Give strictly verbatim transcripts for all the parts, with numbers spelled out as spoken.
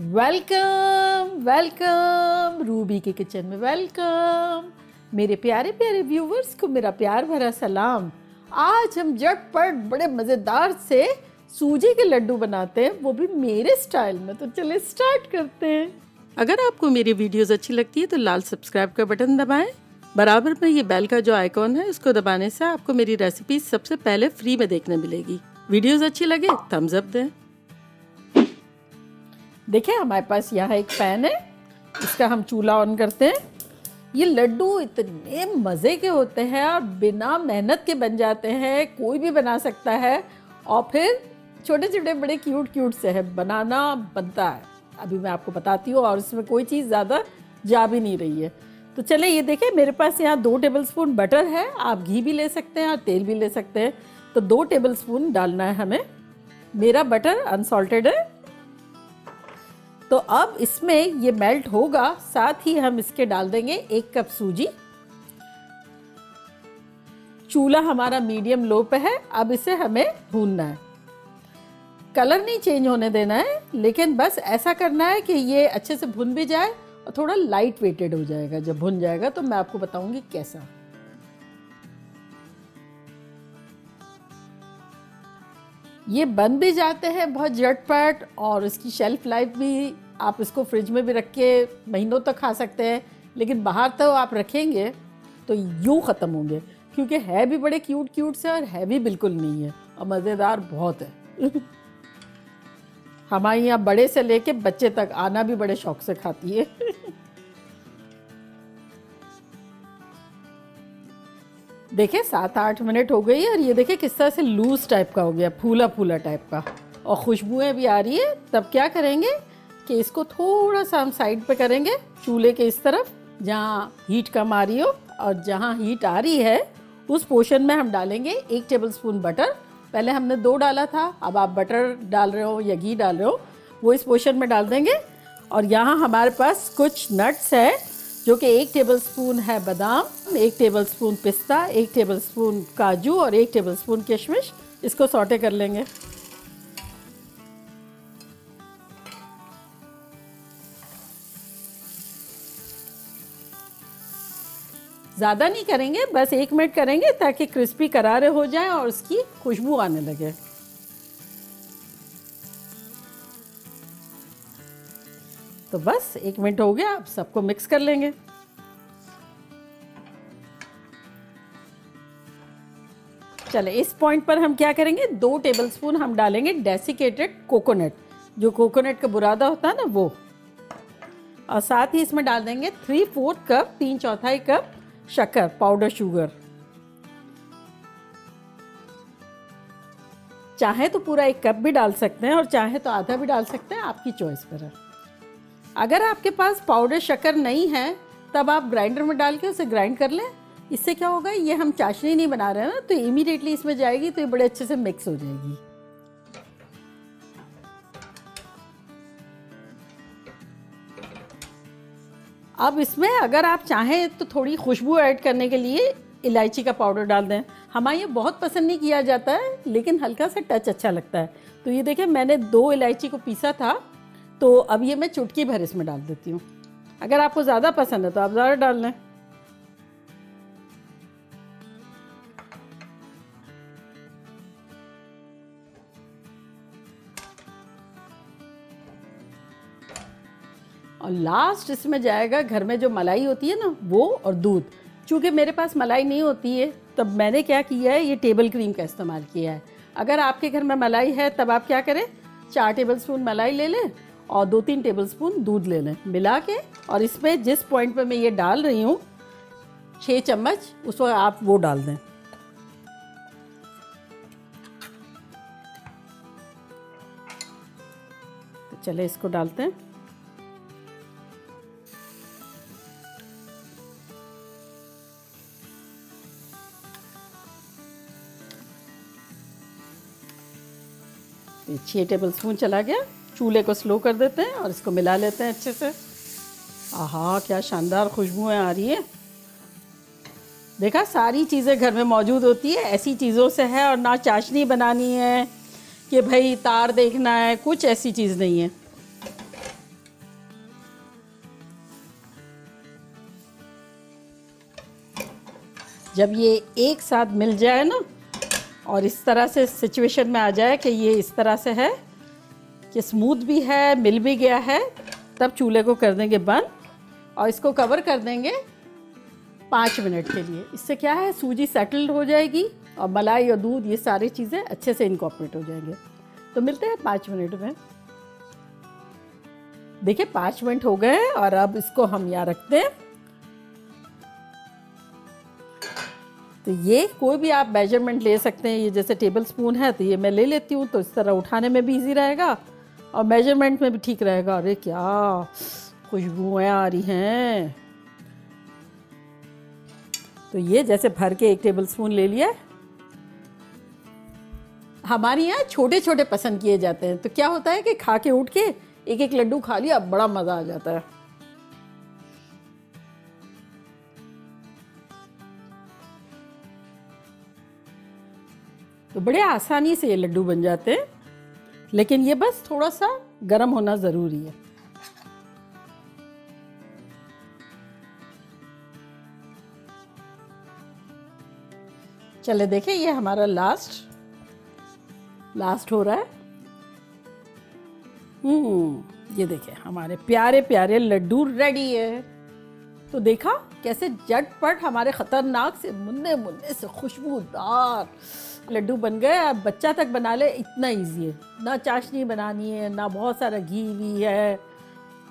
Welcome welcome Ruby के kitchen में welcome मेरे प्यारे प्यारे व्यूवर्स को मेरा प्यार भरा सलाम। आज हम झटपट बड़े मज़ेदार से सूजी के लड्डू बनाते हैं, वो भी मेरे स्टाइल में। तो चलिए स्टार्ट करते हैं। अगर आपको मेरी वीडियोस अच्छी लगती है तो लाल सब्सक्राइब का बटन दबाएं। बराबर में ये बेल का जो आइकॉन है इसको दबाने से आपको मेरी रेसिपी सबसे पहले फ्री में देखने मिलेगी। वीडियोज़ अच्छी लगे थम्स अप दें। देखिए हमारे पास यहाँ एक पैन है, इसका हम चूल्हा ऑन करते हैं। ये लड्डू इतने मज़े के होते हैं और बिना मेहनत के बन जाते हैं, कोई भी बना सकता है। और फिर छोटे छोटे बड़े क्यूट क्यूट से है, बनाना बनता है, अभी मैं आपको बताती हूँ। और इसमें कोई चीज़ ज़्यादा जा भी नहीं रही है। तो चले ये देखिए मेरे पास यहाँ दो टेबलस्पून बटर है। आप घी भी ले सकते हैं और तेल भी ले सकते हैं। तो दो टेबलस्पून डालना है हमें। मेरा बटर अनसॉल्टेड है। तो अब इसमें ये मेल्ट होगा, साथ ही हम इसके डाल देंगे एक कप सूजी। चूल्हा हमारा मीडियम लो पे है। अब इसे हमें भूनना है, कलर नहीं चेंज होने देना है, लेकिन बस ऐसा करना है कि ये अच्छे से भुन भी जाए और थोड़ा लाइट वेटेड हो जाएगा। जब भुन जाएगा तो मैं आपको बताऊंगी कैसा। ये बन भी जाते हैं बहुत झटपट और इसकी शेल्फ लाइफ भी, आप इसको फ्रिज में भी रख के महीनों तक खा सकते हैं। लेकिन बाहर तो आप रखेंगे तो यूँ ख़त्म होंगे, क्योंकि है भी बड़े क्यूट क्यूट से और है भी बिल्कुल नहीं है, और मज़ेदार बहुत है। हमारे यहाँ बड़े से लेके बच्चे तक आना भी बड़े शौक से खाती है। देखिए सात आठ मिनट हो गई और ये देखिए किस तरह से लूज टाइप का हो गया, फूला फूला टाइप का, और खुशबुएं भी आ रही है। तब क्या करेंगे कि इसको थोड़ा सा हम साइड पे करेंगे चूल्हे के इस तरफ, जहाँ हीट कम आ रही हो। और जहाँ हीट आ रही है उस पोर्शन में हम डालेंगे एक टेबलस्पून बटर। पहले हमने दो डाला था, अब आप बटर डाल रहे हो या घी डाल रहे हो वो इस पोर्शन में डाल देंगे। और यहाँ हमारे पास कुछ नट्स है, जो कि एक टेबलस्पून है बादाम, एक टेबलस्पून पिस्ता, एक टेबलस्पून काजू और एक टेबलस्पून किशमिश। इसको सॉटे कर लेंगे। ज़्यादा नहीं करेंगे, बस एक मिनट करेंगे ताकि क्रिस्पी करारे हो जाए और उसकी खुशबू आने लगे। तो बस एक मिनट हो गया, आप सबको मिक्स कर लेंगे। चले इस पॉइंट पर हम क्या करेंगे, दो टेबलस्पून हम डालेंगे डेसिकेटेड कोकोनट, जो कोकोनट का बुरादा होता है ना वो। और साथ ही इसमें डाल देंगे थ्री फोर्थ कप तीन चौथाई कप शक्कर, पाउडर शुगर। चाहे तो पूरा एक कप भी डाल सकते हैं और चाहे तो आधा भी डाल सकते हैं, आपकी चॉइस पर है। अगर आपके पास पाउडर शक्कर नहीं है तब आप ग्राइंडर में डाल के उसे ग्राइंड कर लें। इससे क्या होगा, ये हम चाशनी नहीं बना रहे हैं ना, तो इमीडिएटली इसमें जाएगी तो ये बड़े अच्छे से मिक्स हो जाएगी। अब इसमें अगर आप चाहें तो थोड़ी खुशबू ऐड करने के लिए इलायची का पाउडर डाल दें। हमारे ये बहुत पसंद नहीं किया जाता है, लेकिन हल्का सा टच अच्छा लगता है। तो ये देखिए मैंने दो इलायची को पीसा था, तो अब ये मैं चुटकी भर इसमें डाल देती हूँ। अगर आपको ज़्यादा पसंद है तो आप ज़्यादा डाल लें। और लास्ट इसमें जाएगा घर में जो मलाई होती है ना वो और दूध। चूँकि मेरे पास मलाई नहीं होती है तब मैंने क्या किया है, ये टेबल क्रीम का इस्तेमाल किया है। अगर आपके घर में मलाई है तब आप क्या करें, चार टेबलस्पून मलाई ले लें और दो तीन टेबलस्पून दूध ले लें मिला के। और इसमें जिस पॉइंट पे मैं ये डाल रही हूँ छः चम्मच, उस वक्त आप वो डाल दें। तो चले इसको डालते हैं। छः टेबलस्पून चला गया। चूल्हे को स्लो कर देते हैं और इसको मिला लेते हैं अच्छे से। आहा क्या शानदार खुशबुएं आ रही है। देखा सारी चीज़ें घर में मौजूद होती है, ऐसी चीज़ों से है। और ना चाशनी बनानी है कि भाई तार देखना है, कुछ ऐसी चीज़ नहीं है। जब ये एक साथ मिल जाए ना और इस तरह से सिचुएशन में आ जाए कि ये इस तरह से है कि स्मूथ भी है मिल भी गया है, तब चूल्हे को कर देंगे बंद और इसको कवर कर देंगे पाँच मिनट के लिए। इससे क्या है, सूजी सेटल्ड हो जाएगी और मलाई और दूध ये सारी चीज़ें अच्छे से इनकॉर्पोरेट हो जाएंगे। तो मिलते हैं पाँच मिनट में। देखिए पाँच मिनट हो गए हैं और अब इसको हम यहाँ रखते हैं। तो ये कोई भी आप मेजरमेंट ले सकते हैं, ये जैसे टेबल स्पून है तो ये मैं ले लेती हूँ, तो इस तरह उठाने में भी इजी रहेगा और मेजरमेंट में भी ठीक रहेगा। अरे क्या खुशबुएं आ रही हैं। तो ये जैसे भर के एक टेबल स्पून ले लिया। हमारे यहाँ छोटे छोटे पसंद किए जाते हैं, तो क्या होता है कि खा के उठ के एक एक लड्डू खा लिया, बड़ा मज़ा आ जाता है। तो बड़े आसानी से ये लड्डू बन जाते हैं, लेकिन ये बस थोड़ा सा गर्म होना ज़रूरी है। चले देखें, ये हमारा लास्ट लास्ट हो रहा है। हम्म ये देखें हमारे प्यारे प्यारे लड्डू रेडी है। तो देखा कैसे झटपट हमारे ख़तरनाक से मुन्ने मुन्ने से खुशबूदार लड्डू बन गए। अब बच्चा तक बना ले, इतना इजी है। ना चाशनी बनानी है, ना बहुत सारा घी भी है,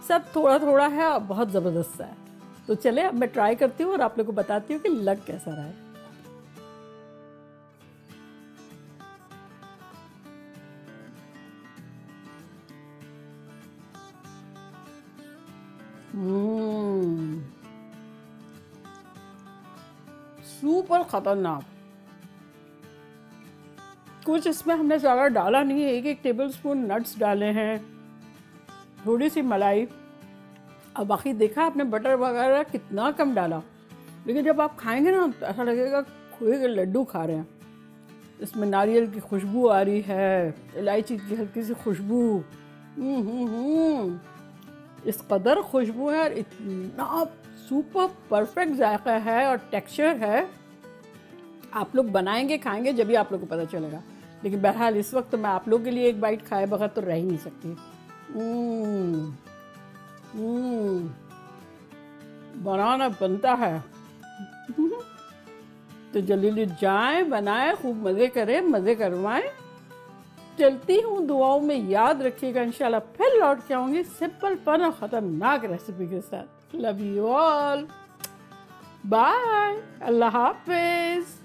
सब थोड़ा थोड़ा है और बहुत ज़बरदस्त सा है। तो चले अब मैं ट्राई करती हूँ और आप लोगों को बताती हूँ कि लग कैसा रहा है। सुपर खतरनाक। कुछ इसमें हमने ज़्यादा डाला नहीं है, एक एक टेबलस्पून नट्स डाले हैं, थोड़ी सी मलाई, और बाकी देखा आपने बटर वगैरह कितना कम डाला। लेकिन जब आप खाएंगे ना तो ऐसा लगेगा खोए के लड्डू खा रहे हैं। इसमें नारियल की खुशबू आ रही है, इलायची की हल्की सी खुशबू, इस कदर खुशबू है और इतना सुपर परफेक्ट जायका है और टेक्सचर है। आप लोग बनाएंगे खाएंगे जब भी आप लोग को पता चलेगा। लेकिन बहरहाल इस वक्त तो मैं आप लोग के लिए एक बाइट खाए बगैर तो रह ही नहीं सकती। बनाना बनता है। तो जल्दी जाए बनाए, खूब मज़े करें, मज़े करवाएं। चलती हूँ, दुआओं में याद रखिएगा। इंशाल्लाह फिर लौट के आऊँगी सिंपल पर और ख़तरनाक रेसिपी के साथ। लव यू ऑल, बाय, अल्लाह हाफिज़।